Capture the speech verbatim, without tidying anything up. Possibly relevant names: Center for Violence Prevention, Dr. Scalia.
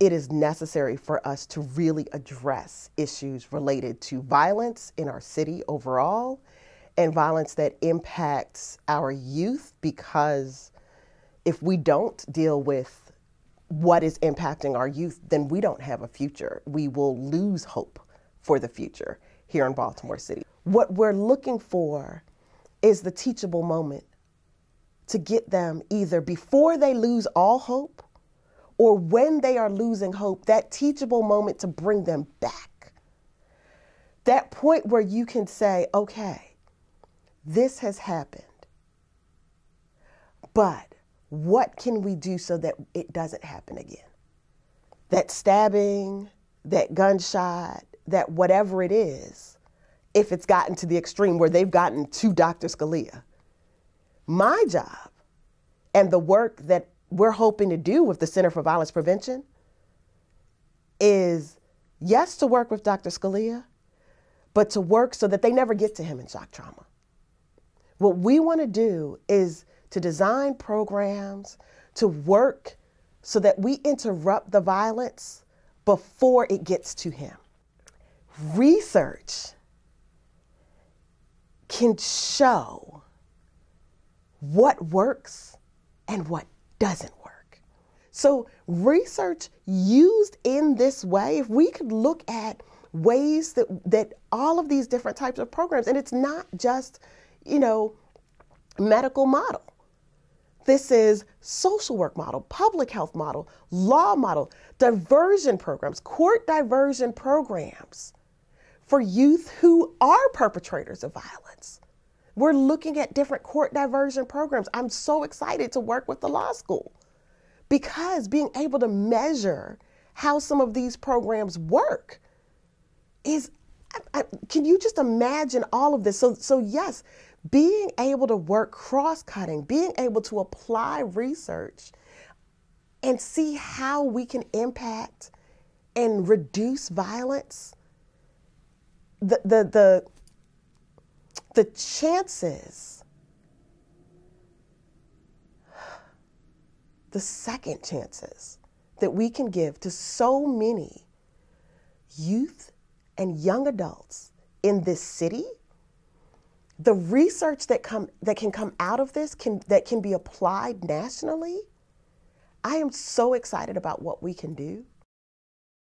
it is necessary for us to really address issues related to violence in our city overall, and violence that impacts our youth, because if we don't deal with what is impacting our youth, then we don't have a future. We will lose hope for the future here in Baltimore City. What we're looking for is the teachable moment to get them, either before they lose all hope or when they are losing hope, that teachable moment to bring them back. That point where you can say, okay, this has happened, but what can we do so that it doesn't happen again? That stabbing, that gunshot, that whatever it is, if it's gotten to the extreme where they've gotten to Doctor Scalia. My job and the work that we're hoping to do with the Center for Violence Prevention is, yes, to work with Doctor Scalia, but to work so that they never get to him in shock trauma. What we want to do is to design programs, to work so that we interrupt the violence before it gets to him. Research can show what works and what doesn't work. So research used in this way, if we could look at ways that, that all of these different types of programs, and it's not just, you know, medical model. This is social work model, public health model, law model, diversion programs, court diversion programs for youth who are perpetrators of violence. We're looking at different court diversion programs. I'm so excited to work with the law school, because being able to measure how some of these programs work is, I, I, can you just imagine all of this? So, so yes, being able to work cross-cutting, being able to apply research and see how we can impact and reduce violence, the, the, the, the chances, the second chances that we can give to so many youth and young adults in this city, the research that come that can come out of this can that can be applied nationally. I am so excited about what we can do.